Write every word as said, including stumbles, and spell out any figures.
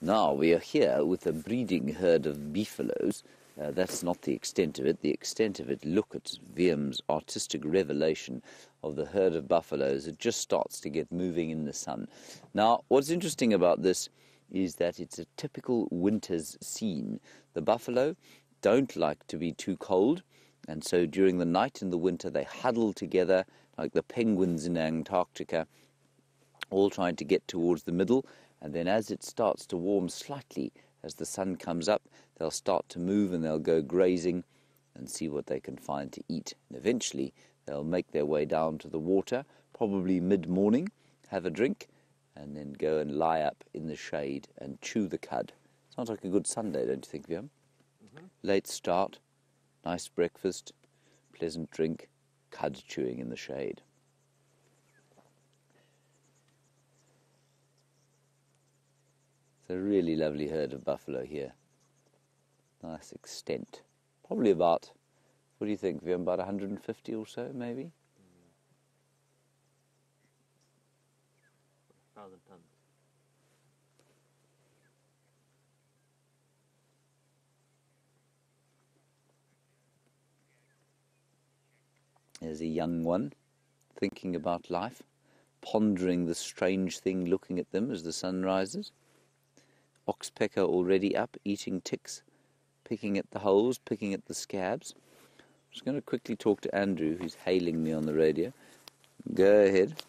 Now we are here with a breeding herd of beefaloes. Uh, that's not the extent of it. The extent of it, look at Viam's artistic revelation of the herd of buffaloes. It just starts to get moving in the sun. Now, what's interesting about this is that it's a typical winter's scene. The buffalo don't like to be too cold, and so during the night in the winter they huddle together like the penguins in Antarctica, all trying to get towards the middle, and then as it starts to warm slightly, as the sun comes up, they'll start to move and they'll go grazing and see what they can find to eat. And eventually, they'll make their way down to the water, probably mid-morning, have a drink, and then go and lie up in the shade and chew the cud. Sounds like a good Sunday, don't you think, Viam? Mm-hmm. Late start, nice breakfast, pleasant drink, cud chewing in the shade. It's a really lovely herd of buffalo here. Nice extent. Probably about, what do you think, Viam, about a hundred and fifty or so, maybe? Mm. one thousand tons. There's a young one, thinking about life, pondering the strange thing, looking at them as the sun rises. Oxpecker already up, eating ticks, picking at the holes, picking at the scabs. I'm just going to quickly talk to Andrew, who's hailing me on the radio. Go ahead.